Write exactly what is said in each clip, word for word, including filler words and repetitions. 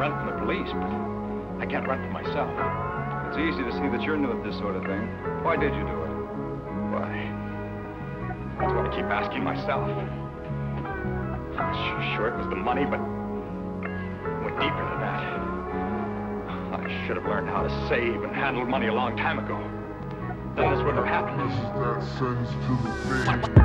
run from the police, but I can't run for myself. It's easy to see that you're new at this sort of thing. Why did you do it? Why? That's what I keep asking myself. Sure, it was the money, but it went deeper than that. I should have learned how to save and handle money a long time ago. Then this wouldn't have happened. This is that sends to the face.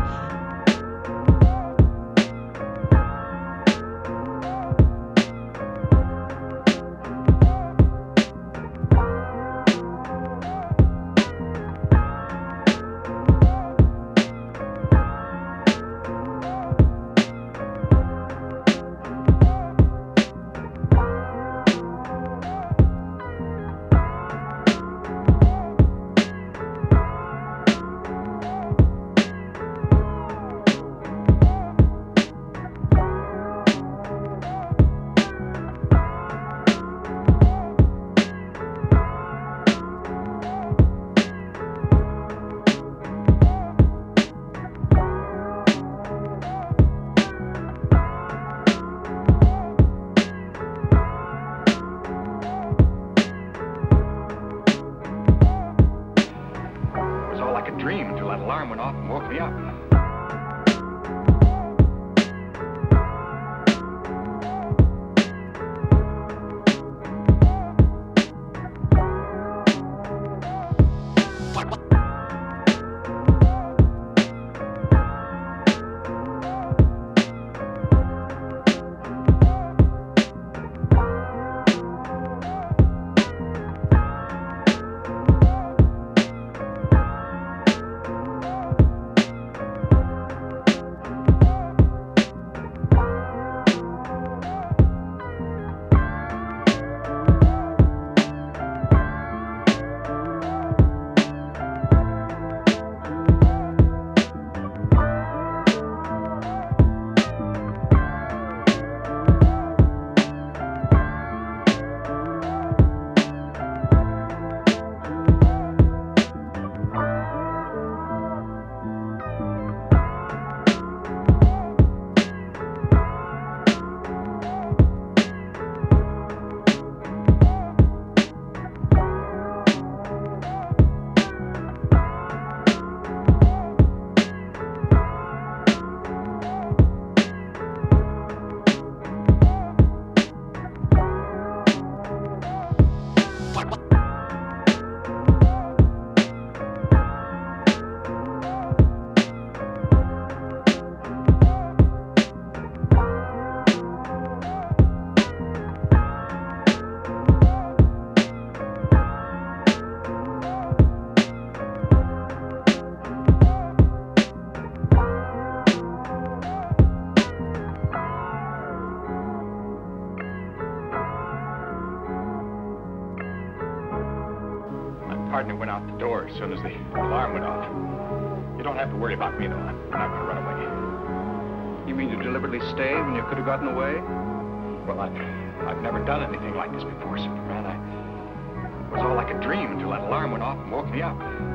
Went out the door as soon as the alarm went off. You don't have to worry about me, though. I'm not going to run away. You mean you deliberately stayed when you could have gotten away? Well, I've, I've never done anything like this before, Superman. I, it was all like a dream until that alarm went off and woke me up.